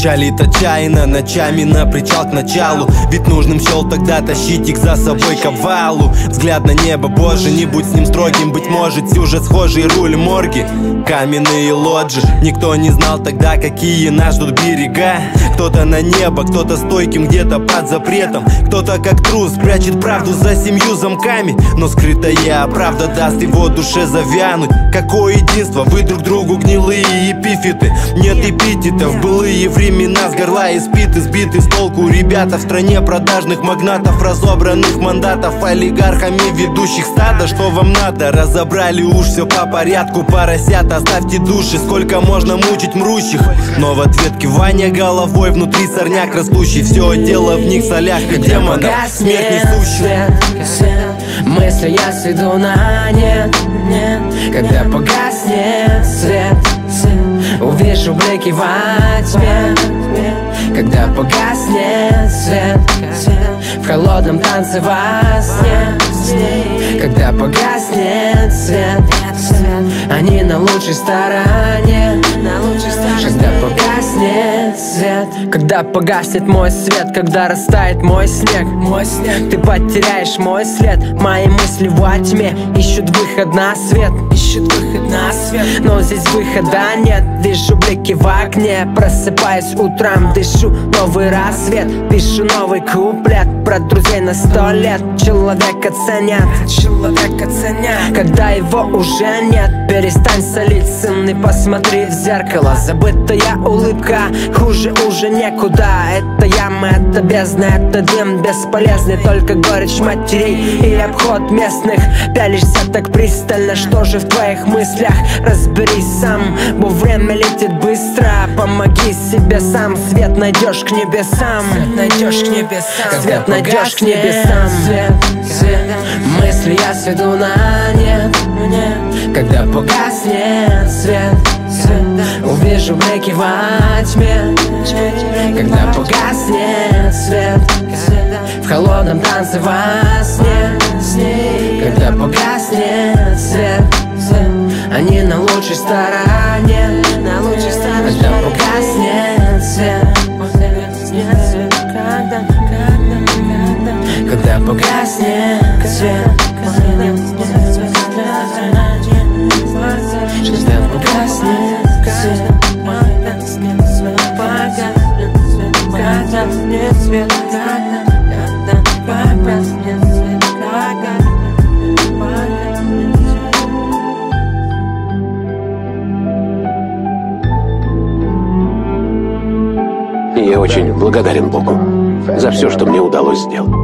Печалит отчаянно, ночами на причал к началу. Ведь нужным счел тогда тащить их за собой к обвалу. Взгляд на небо, боже, не будь с ним строгим. Быть может, сюжет схожий, руль морги, каменные лоджи. Никто не знал тогда, какие нас ждут берега. Кто-то на небо, кто-то стойким, где-то под запретом. Кто-то как трус прячет правду за семью замками. Но скрытая правда даст его душе завянуть. Какое единство, вы друг другу гнилые эпифиты. Нет эпитетов, былые времена с горла испиты. Сбиты с толку ребята в стране продажных магнатов, разобранных мандатов олигархами ведущих стада. Что вам надо? Разобрали уж все по порядку. Поросят, оставьте души, сколько можно мучить мрущих. Но в ответ кивание головой, внутри сорняк растущий. Все дело в них, солях и демонов, смерть несущих. Мысли я сведу на нет, нет. Когда погаснет свет, увижу блики во тьме. Когда погаснет свет, в холодном танце во сне. Когда погаснет свет, они на лучшей стороне. Когда погаснет свет, когда погаснет мой свет, когда растает мой снег, ты потеряешь мой след. Мои мысли во тьме ищут выход на свет, но здесь выхода нет. Вижу блики в окне, просыпаюсь утром, дышу новый рассвет. Пишу новый куплет про друзей на 100 лет. Человека ценят, когда его уже нет. Перестань солить, сын, и посмотри в зеркало. Забытая улыбка, хуже уже некуда. Это яма, это бездна, это дым бесполезный. Только горечь матерей и обход местных. Пялишься так пристально, что же в твоих мыслях? Разберись сам, бо время летит быстро. Помоги себе сам, свет найдешь к небесам. Свет найдешь к небесам. Мысли я сведу на нет, когда погаснет свет. Увижу блики во тьме, когда погаснет свет. В холодном танце во сне, когда погаснет свет. Они на лучшей стороне, когда погаснет свет. Когда погаснет свет, когда погаснет свет, погаснет свет, погаснет свет. Я очень благодарен Богу за все, что мне удалось сделать.